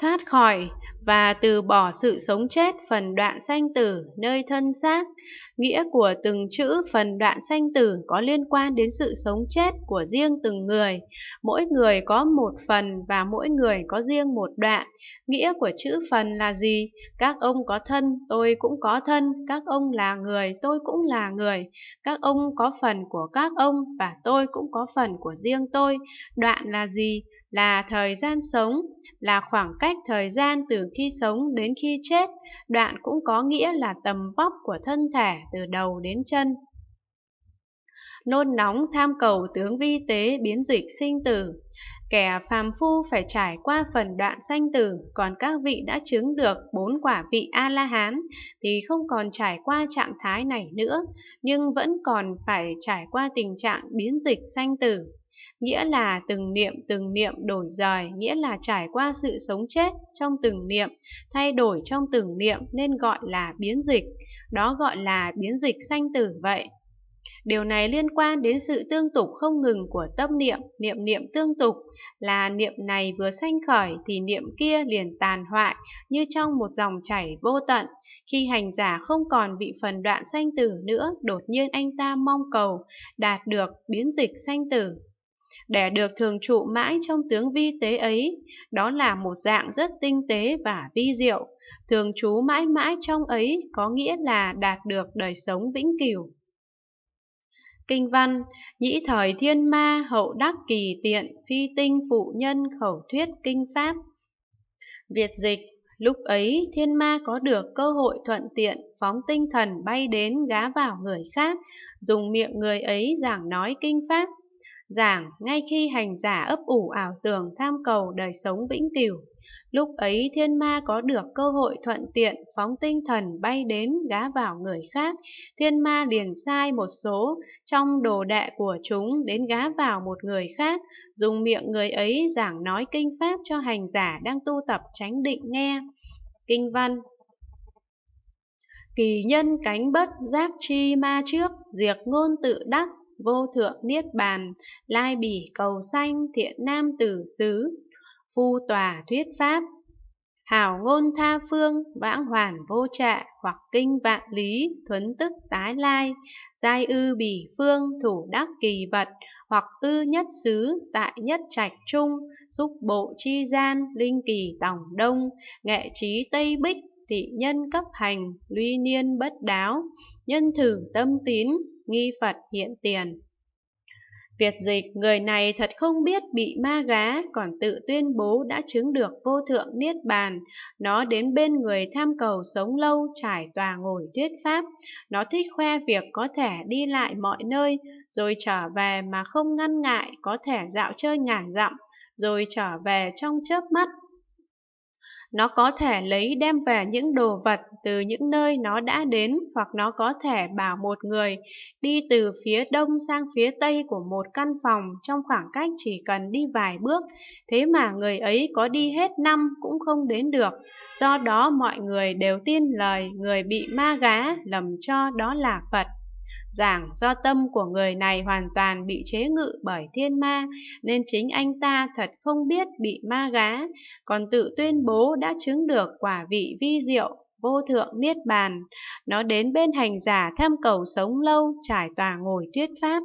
thoát khỏi và từ bỏ sự sống chết phần đoạn sanh tử nơi thân xác. Nghĩa của từng chữ phần đoạn sanh tử có liên quan đến sự sống chết của riêng từng người. Mỗi người có một phần và mỗi người có riêng một đoạn. Nghĩa của chữ phần là gì? Các ông có thân, tôi cũng có thân. Các ông là người, tôi cũng là người. Các ông có phần của các ông và tôi cũng có phần của riêng tôi. Đoạn là gì? Là thời gian sống, là khoảng cách thời gian từ khi sống đến khi chết. Đoạn cũng có nghĩa là tầm vóc của thân thể từ đầu đến chân. Nôn nóng tham cầu tướng vi tế biến dịch sinh tử. Kẻ phàm phu phải trải qua phần đoạn sanh tử, còn các vị đã chứng được 4 quả vị A-la-hán thì không còn trải qua trạng thái này nữa, nhưng vẫn còn phải trải qua tình trạng biến dịch sanh tử. Nghĩa là từng niệm đổi rời, nghĩa là trải qua sự sống chết trong từng niệm, thay đổi trong từng niệm nên gọi là biến dịch. Đó gọi là biến dịch sanh tử vậy. Điều này liên quan đến sự tương tục không ngừng của tâm niệm, niệm niệm tương tục là niệm này vừa sanh khởi thì niệm kia liền tàn hoại như trong một dòng chảy vô tận. Khi hành giả không còn bị phần đoạn sanh tử nữa, đột nhiên anh ta mong cầu đạt được biến dịch sanh tử. Để được thường trụ mãi trong tướng vi tế ấy, đó là một dạng rất tinh tế và vi diệu. Thường trú mãi mãi trong ấy có nghĩa là đạt được đời sống vĩnh cửu. Kinh văn: nhĩ thời thiên ma hậu đắc kỳ tiện, phi tinh phụ nhân khẩu thuyết kinh pháp. Việt dịch: lúc ấy thiên ma có được cơ hội thuận tiện phóng tinh thần bay đến gá vào người khác, dùng miệng người ấy giảng nói kinh pháp. Giảng ngay khi hành giả ấp ủ ảo tưởng tham cầu đời sống vĩnh cửu. Lúc ấy thiên ma có được cơ hội thuận tiện phóng tinh thần bay đến gá vào người khác, thiên ma liền sai một số trong đồ đệ của chúng đến gá vào một người khác, dùng miệng người ấy giảng nói kinh pháp cho hành giả đang tu tập chánh định nghe. Kinh văn: kỳ nhân cánh bất giáp chi ma trước, diệt ngôn tự đắc vô thượng niết bàn, lai bỉ cầu sanh thiện nam tử xứ, phu tòa thuyết pháp. Hảo ngôn tha phương, vãng hoàn vô trệ, hoặc kinh vạn lý, thuấn tức tái lai. Giai ư bỉ phương, thủ đắc kỳ vật, hoặc ư nhất xứ, tại nhất trạch trung, xúc bộ chi gian, linh kỳ tổng đông, nghệ trí tây bích, thị nhân cấp hành, luy niên bất đáo, nhân thử tâm tín, nghi Phật hiện tiền. Việt dịch: người này thật không biết bị ma gá, còn tự tuyên bố đã chứng được vô thượng niết bàn. Nó đến bên người tham cầu sống lâu, trải tòa ngồi thuyết pháp. Nó thích khoe việc có thể đi lại mọi nơi, rồi trở về mà không ngăn ngại, có thể dạo chơi ngàn dặm, rồi trở về trong chớp mắt. Nó có thể lấy đem về những đồ vật từ những nơi nó đã đến, hoặc nó có thể bảo một người đi từ phía đông sang phía tây của một căn phòng trong khoảng cách chỉ cần đi vài bước, thế mà người ấy có đi hết năm cũng không đến được. Do đó mọi người đều tin lời người bị ma gá, lầm cho đó là Phật. Giảng: do tâm của người này hoàn toàn bị chế ngự bởi thiên ma, nên chính anh ta thật không biết bị ma gá, còn tự tuyên bố đã chứng được quả vị vi diệu vô thượng niết bàn. Nó đến bên hành giả tham cầu sống lâu, trải tòa ngồi thuyết pháp.